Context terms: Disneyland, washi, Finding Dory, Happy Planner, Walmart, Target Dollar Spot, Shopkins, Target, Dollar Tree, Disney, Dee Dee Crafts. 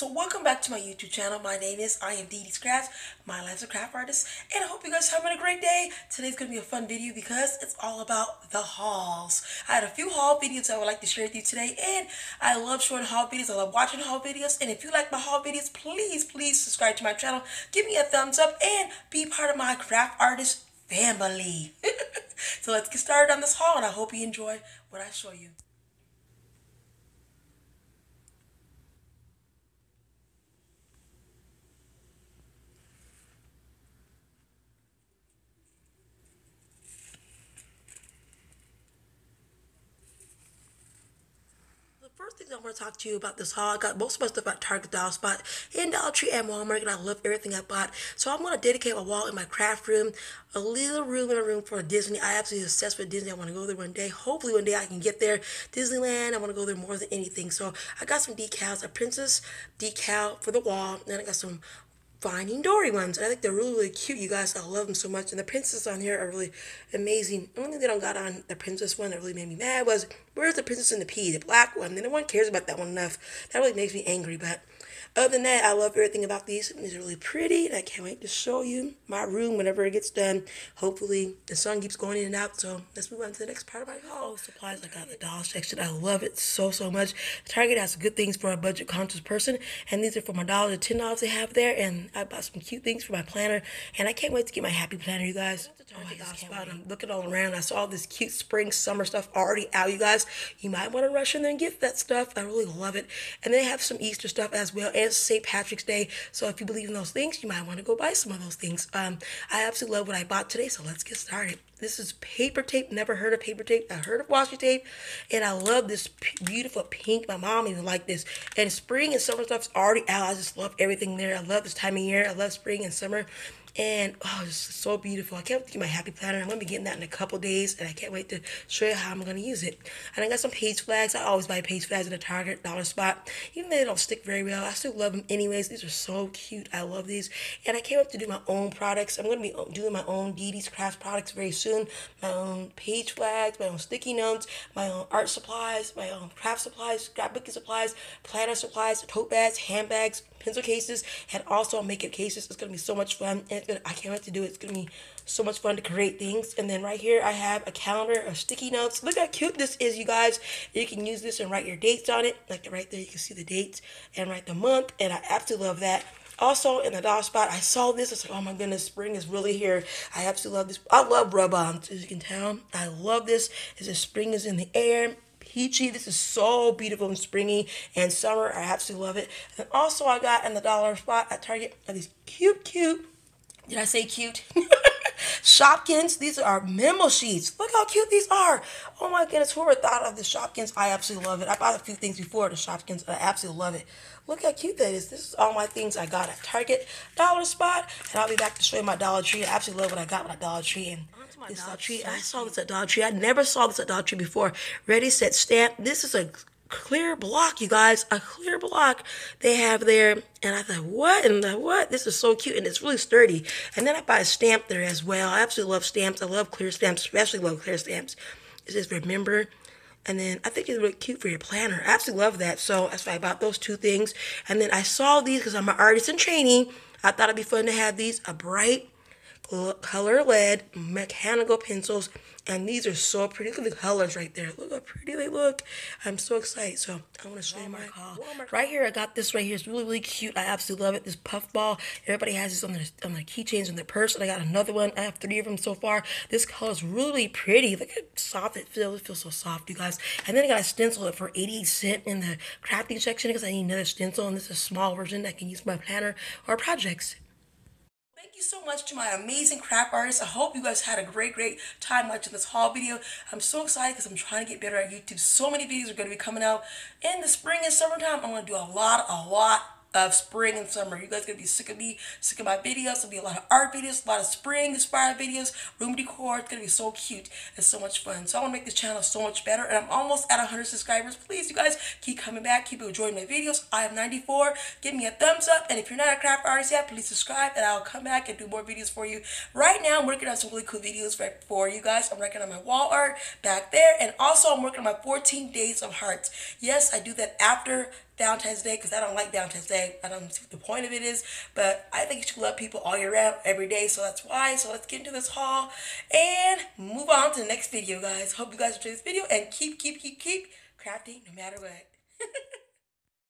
So welcome back to my YouTube channel. My name is Dee Dee Crafts. My life's a craft artist, and I hope you guys are having a great day. Today's gonna be a fun video because it's all about the hauls. I had a few haul videos I would like to share with you today, and I love short haul videos. I love watching haul videos, and if you like my haul videos, please subscribe to my channel, give me a thumbs up, and be part of my craft artist family. So let's get started on this haul, and I hope you enjoy what I show you. First thing I want to talk to you about this haul, I got most of my stuff at Target, Dollar Spot, and Dollar Tree and Walmart, and I love everything I bought. So I'm going to dedicate a wall in my craft room, a little room in a room for Disney. I absolutely obsessed with Disney. I want to go there one day. Hopefully one day I can get there. Disneyland, I want to go there more than anything. So I got some decals, a princess decal for the wall, and I got some Finding Dory ones. I think they're really, really cute, you guys. I love them so much. And the princesses on here are really amazing. The only thing they don't got on the princess one that really made me mad was, where's the princess and the pea? The black one. No one cares about that one enough. That really makes me angry. But other than that, I love everything about these. These are really pretty, and I can't wait to show you my room whenever it gets done. Hopefully the sun keeps going in and out. So let's move on to the next part of my haul. Supplies, I got the doll section. I love it so much. Target has good things for a budget conscious person, and these are for my dollar, the $10 they have there. And I bought some cute things for my planner, and I can't wait to get my Happy Planner, you guys. I'm looking all around. I saw all this cute spring summer stuff already out, you guys. You might want to rush in there and get that stuff. I really love it. And they have some Easter stuff as well. It's St. Patrick's Day, so if you believe in those things, you might want to go buy some of those things. I absolutely love what I bought today, so let's get started. This is paper tape. Never heard of paper tape. I heard of washi tape, and I love this beautiful pink. My mom even liked this. And spring and summer stuff's already out. I just love everything there. I love this time of year. I love spring and summer. And oh, this is so beautiful. I can't wait to get my Happy Planner. I'm going to be getting that in a couple days, and I can't wait to show you how I'm going to use it. And I got some page flags. I always buy page flags at a Target, Dollar Spot. Even though they don't stick very well, I still love them anyways. These are so cute. I love these. And I can't wait to do my own products. I'm going to be doing my own Dee Dee Crafts products very soon. My own page flags, my own sticky notes, my own art supplies, my own craft supplies, scrapbooking supplies, planner supplies, tote bags, handbags, pencil cases, and also makeup cases. It's going to be so much fun, and I can't wait to do it. It's going to be so much fun to create things. And then right here I have a calendar of sticky notes. Look how cute this is, you guys. You can use this and write your dates on it. Like right there, you can see the dates and write the month, and I absolutely love that. Also, in the Dollar Spot, I saw this. I was like, oh my goodness, spring is really here. I absolutely love this. I love rub-ons, as you can tell. I love this. It's just spring is in the air. Peachy. This is so beautiful and springy, and summer. I absolutely love it. And also, I got in the Dollar Spot at Target are these cute. Did I say cute? Shopkins. These are memo sheets. Look how cute these are. Oh my goodness, whoever thought of the Shopkins? I absolutely love it. I bought a few things before the Shopkins. I absolutely love it. Look how cute that is. This is all my things I got at Target, Dollar Spot, and I'll be back to show you my Dollar Tree. I absolutely love what I got with my Dollar Tree. And this Dollar Tree, I saw this at Dollar Tree. I never saw this at Dollar Tree before. Ready, set, stamp. This is a clear block, you guys, a clear block they have there, and I thought, what in the what? This is so cute, and it's really sturdy. And then I buy a stamp there as well. I absolutely love stamps. I love clear stamps, especially love clear stamps. It says remember. And then I think it's really cute for your planner. I absolutely love that. So that's why I bought those two things. And then I saw these because I'm an artist in training. I thought it'd be fun to have these, a bright color lead mechanical pencils, and these are so pretty. Look at the colors right there. Look how pretty they look. I'm so excited. So I want to show you my haul. Right here, I got this right here. It's really cute. I absolutely love it. This puffball. Everybody has this on their keychains and their purse. And I got another one. I have three of them so far. This color is really pretty. Look how soft it feels. It feels so soft, you guys. And then I got a stencil for 88 cents in the crafting section because I need another stencil, and this is a small version that I can use for my planner or projects. Thank you so much to my amazing craft artists. I hope you guys had a great time watching this haul video. I'm so excited because I'm trying to get better at YouTube. So many videos are going to be coming out in the spring and summertime. I'm going to do a lot of spring and summer. You guys are going to be sick of me, sick of my videos. There'll be a lot of art videos, a lot of spring inspired videos, room decor. It's going to be so cute and so much fun. So I want to make this channel so much better, and I'm almost at 100 subscribers. Please, you guys, keep coming back, keep enjoying my videos. I have 94. Give me a thumbs up, and if you're not a craft artist yet, please subscribe, and I'll come back and do more videos for you. Right now, I'm working on some really cool videos for you guys. I'm working on my wall art back there, and also I'm working on my 14 days of hearts. Yes, I do that after Valentine's Day, because I don't like Valentine's Day. I don't see what the point of it is, but I think you should love people all year round, every day, so that's why. So let's get into this haul and move on to the next video, guys. Hope you guys enjoy this video, and keep crafting no matter what.